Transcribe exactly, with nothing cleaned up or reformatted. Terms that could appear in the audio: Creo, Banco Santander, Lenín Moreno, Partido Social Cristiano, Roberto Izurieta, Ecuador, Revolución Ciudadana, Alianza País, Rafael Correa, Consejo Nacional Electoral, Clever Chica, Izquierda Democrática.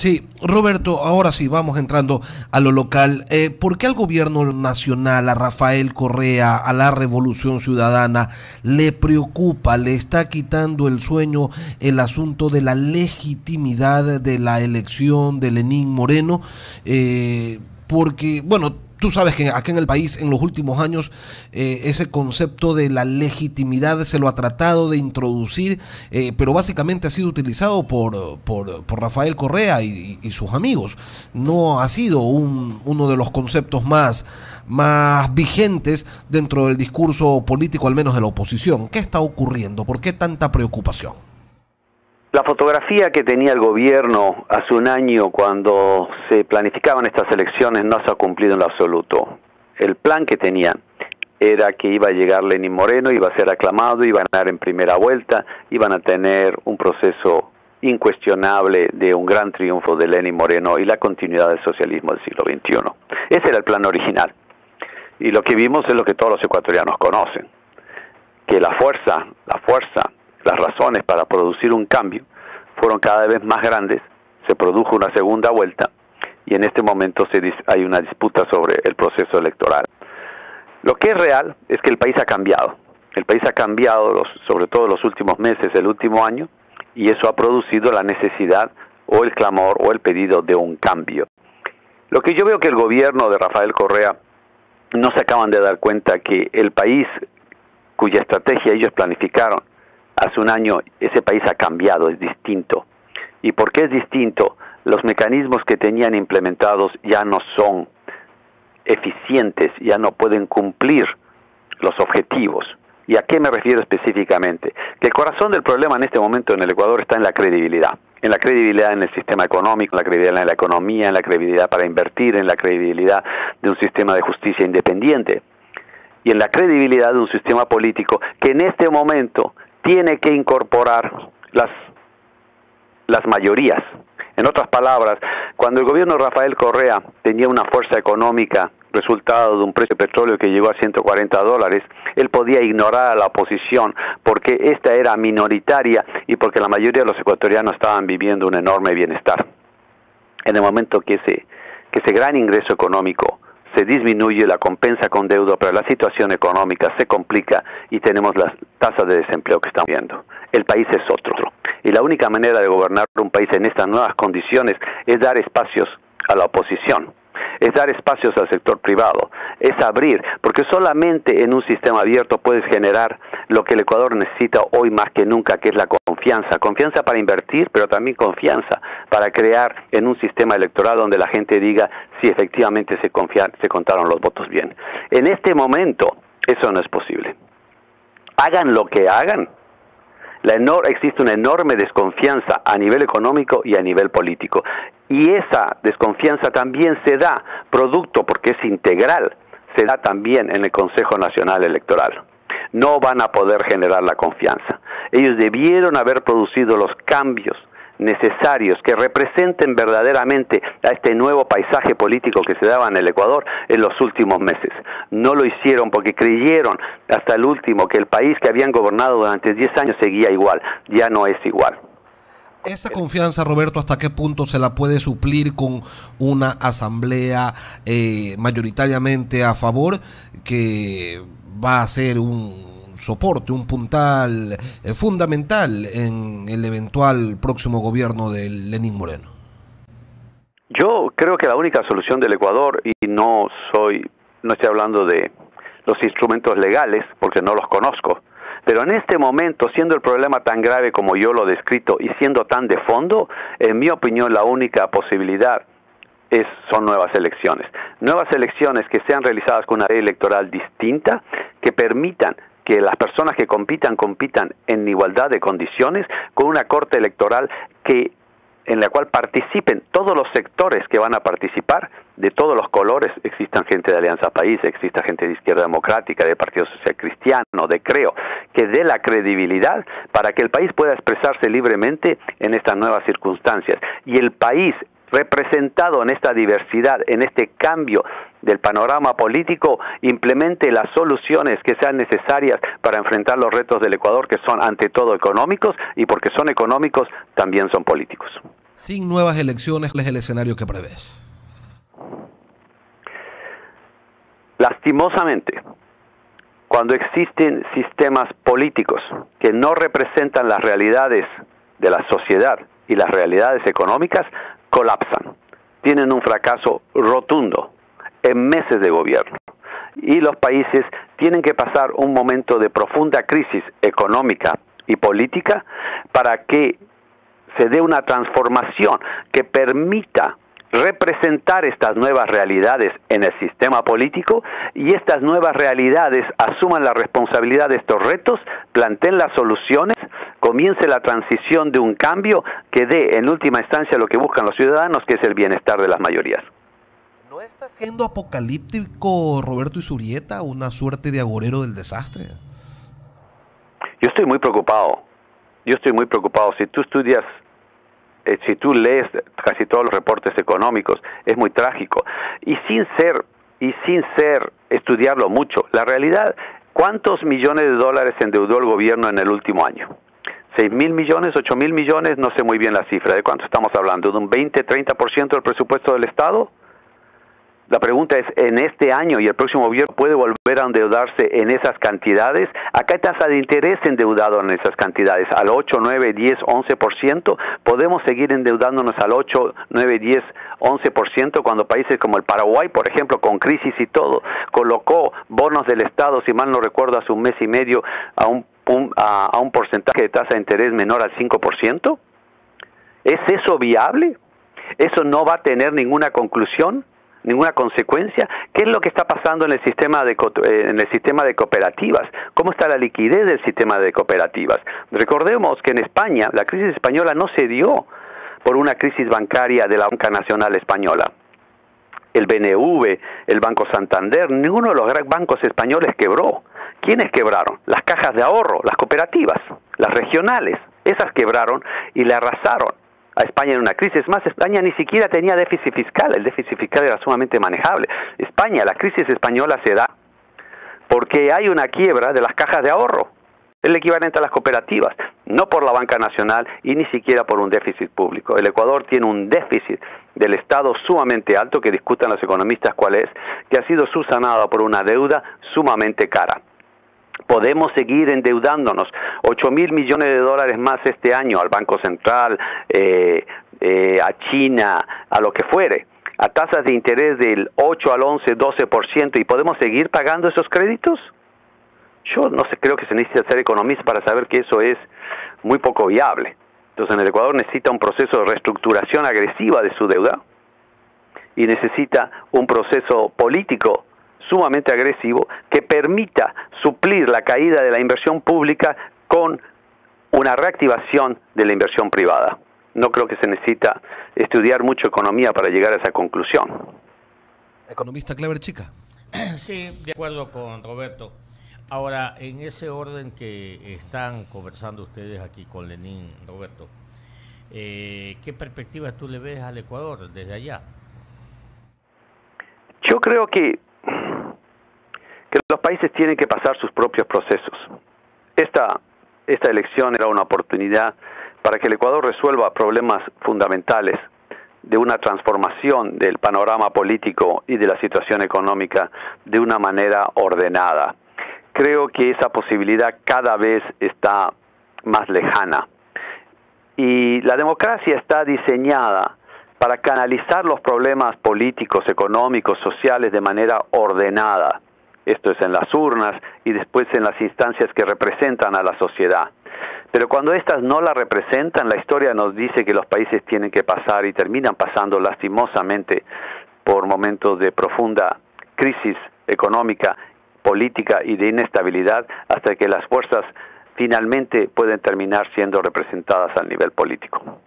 Sí, Roberto, ahora sí, vamos entrando a lo local. Eh, ¿Por qué al gobierno nacional, a Rafael Correa, a la Revolución Ciudadana, le preocupa, le está quitando el sueño el asunto de la legitimidad de la elección de Lenín Moreno? Eh, porque, bueno, tú sabes que acá en el país, en los últimos años, eh, ese concepto de la legitimidad se lo ha tratado de introducir, eh, pero básicamente ha sido utilizado por, por, por Rafael Correa y, y sus amigos. No ha sido un, uno de los conceptos más, más vigentes dentro del discurso político, al menos de la oposición. ¿Qué está ocurriendo? ¿Por qué tanta preocupación? La fotografía que tenía el gobierno hace un año cuando se planificaban estas elecciones no se ha cumplido en lo absoluto. El plan que tenían era que iba a llegar Lenín Moreno, iba a ser aclamado, iba a ganar en primera vuelta, iban a tener un proceso incuestionable de un gran triunfo de Lenín Moreno y la continuidad del socialismo del siglo veintiuno. Ese era el plan original. Y lo que vimos es lo que todos los ecuatorianos conocen, que la fuerza, la fuerza... las razones para producir un cambio fueron cada vez más grandes, se produjo una segunda vuelta y en este momento se dis- hay una disputa sobre el proceso electoral. Lo que es real es que el país ha cambiado, el país ha cambiado los, sobre todo los últimos meses, el último año, y eso ha producido la necesidad o el clamor o el pedido de un cambio. Lo que yo veo que el gobierno de Rafael Correa no se acaban de dar cuenta que el país cuya estrategia ellos planificaron hace un año, ese país ha cambiado, es distinto. ¿Y por qué es distinto? Los mecanismos que tenían implementados ya no son eficientes, ya no pueden cumplir los objetivos. ¿Y a qué me refiero específicamente? Que el corazón del problema en este momento en el Ecuador está en la credibilidad. En la credibilidad en el sistema económico, en la credibilidad en la economía, en la credibilidad para invertir, en la credibilidad de un sistema de justicia independiente y en la credibilidad de un sistema político que en este momento tiene que incorporar las, las mayorías. En otras palabras, cuando el gobierno de Rafael Correa tenía una fuerza económica resultado de un precio de petróleo que llegó a ciento cuarenta dólares, él podía ignorar a la oposición porque esta era minoritaria y porque la mayoría de los ecuatorianos estaban viviendo un enorme bienestar. En el momento que ese, que ese gran ingreso económico se disminuye, la compensa con deuda, pero la situación económica se complica y tenemos las tasas de desempleo que estamos viendo. El país es otro. Y la única manera de gobernar un país en estas nuevas condiciones es dar espacios a la oposición, es dar espacios al sector privado, es abrir, porque solamente en un sistema abierto puedes generar lo que el Ecuador necesita hoy más que nunca, que es la confianza. Confianza para invertir, pero también confianza para crear en un sistema electoral donde la gente diga si efectivamente se, confía, se contaron los votos bien. En este momento, eso no es posible. Hagan lo que hagan. La enor- existe una enorme desconfianza a nivel económico y a nivel político. Y esa desconfianza también se da, producto porque es integral, se da también en el Consejo Nacional Electoral. No van a poder generar la confianza. Ellos debieron haber producido los cambios necesarios que representen verdaderamente a este nuevo paisaje político que se daba en el Ecuador en los últimos meses. No lo hicieron porque creyeron hasta el último que el país que habían gobernado durante diez años seguía igual. Ya no es igual. Esa confianza, Roberto, ¿hasta qué punto se la puede suplir con una asamblea eh, mayoritariamente a favor que va a ser un soporte, un puntal eh, fundamental en el eventual próximo gobierno de Lenín Moreno? Yo creo que la única solución del Ecuador, y no soy, no estoy hablando de los instrumentos legales porque no los conozco, pero en este momento, siendo el problema tan grave como yo lo he descrito y siendo tan de fondo, en mi opinión la única posibilidad es, son nuevas elecciones. Nuevas elecciones que sean realizadas con una ley electoral distinta, que permitan que las personas que compitan, compitan en igualdad de condiciones, con una corte electoral que en la cual participen todos los sectores que van a participar, de todos los colores, existan gente de Alianza País, exista gente de Izquierda Democrática, de Partido Social Cristiano, de Creo, que dé la credibilidad para que el país pueda expresarse libremente en estas nuevas circunstancias. Y el país representado en esta diversidad, en este cambio del panorama político, implemente las soluciones que sean necesarias para enfrentar los retos del Ecuador, que son ante todo económicos, y porque son económicos también son políticos. sin nuevas elecciones, ¿cuál es el escenario que prevés? Lastimosamente, cuando existen sistemas políticos que no representan las realidades de la sociedad y las realidades económicas, colapsan. Tienen un fracaso rotundo en meses de gobierno. Y los países tienen que pasar un momento de profunda crisis económica y política para que se dé una transformación que permita representar estas nuevas realidades en el sistema político, y estas nuevas realidades asuman la responsabilidad de estos retos, planteen las soluciones, comience la transición de un cambio que dé en última instancia lo que buscan los ciudadanos, que es el bienestar de las mayorías. ¿No está siendo apocalíptico Roberto Izurieta, una suerte de agorero del desastre? Yo estoy muy preocupado, yo estoy muy preocupado. Si tú estudias, eh, si tú lees casi todos los reportes económicos, es muy trágico. Y sin ser, y sin ser estudiarlo mucho, la realidad, ¿cuántos millones de dólares endeudó el gobierno en el último año? ¿seis mil millones, ocho mil millones? No sé muy bien la cifra. ¿De cuánto estamos hablando? ¿De un veinte, treinta por ciento del presupuesto del Estado? La pregunta es, ¿en este año y el próximo gobierno puede volver a endeudarse en esas cantidades? Acá hay tasa de interés endeudado en esas cantidades, al ocho, nueve, diez, once por ciento. ¿Podemos seguir endeudándonos al ocho, nueve, diez, once por ciento cuando países como el Paraguay, por ejemplo, con crisis y todo, colocó bonos del Estado, si mal no recuerdo, hace un mes y medio a un, un, a, a un porcentaje de tasa de interés menor al cinco por ciento? ¿Es eso viable? ¿Eso no va a tener ninguna conclusión? Ninguna consecuencia. ¿Qué es lo que está pasando en el sistema de en el sistema de cooperativas? ¿Cómo está la liquidez del sistema de cooperativas? Recordemos que en España la crisis española no se dio por una crisis bancaria de la Banca Nacional Española. El B N V, el Banco Santander, ninguno de los grandes bancos españoles quebró. ¿Quiénes quebraron? Las cajas de ahorro, las cooperativas, las regionales. Esas quebraron y le arrasaron a España en una crisis. Más, España ni siquiera tenía déficit fiscal, el déficit fiscal era sumamente manejable. España, la crisis española se da porque hay una quiebra de las cajas de ahorro, el equivalente a las cooperativas, no por la banca nacional y ni siquiera por un déficit público. El Ecuador tiene un déficit del Estado sumamente alto, que discutan los economistas cuál es, que ha sido subsanado por una deuda sumamente cara. Podemos seguir endeudándonos ocho mil millones de dólares más este año al Banco Central, eh, eh, a China, a lo que fuere, a tasas de interés del ocho al once, doce por ciento, y podemos seguir pagando esos créditos. Yo no sé, creo que se necesita ser economista para saber que eso es muy poco viable. Entonces, en el Ecuador necesita un proceso de reestructuración agresiva de su deuda y necesita un proceso político sumamente agresivo que permita suplir la caída de la inversión pública con una reactivación de la inversión privada. No creo que se necesita estudiar mucho economía para llegar a esa conclusión. Economista Clever Chica. Sí, de acuerdo con Roberto. Ahora, en ese orden que están conversando ustedes aquí con Lenín, Roberto, eh, ¿qué perspectivas tú le ves al Ecuador desde allá? Yo creo que que los países tienen que pasar sus propios procesos. Esta, esta elección era una oportunidad para que el Ecuador resuelva problemas fundamentales de una transformación del panorama político y de la situación económica de una manera ordenada. Creo que esa posibilidad cada vez está más lejana. Y la democracia está diseñada para canalizar los problemas políticos, económicos, sociales de manera ordenada. Esto es en las urnas y después en las instancias que representan a la sociedad. Pero cuando estas no la representan, la historia nos dice que los países tienen que pasar y terminan pasando lastimosamente por momentos de profunda crisis económica, política y de inestabilidad, hasta que las fuerzas finalmente pueden terminar siendo representadas al nivel político.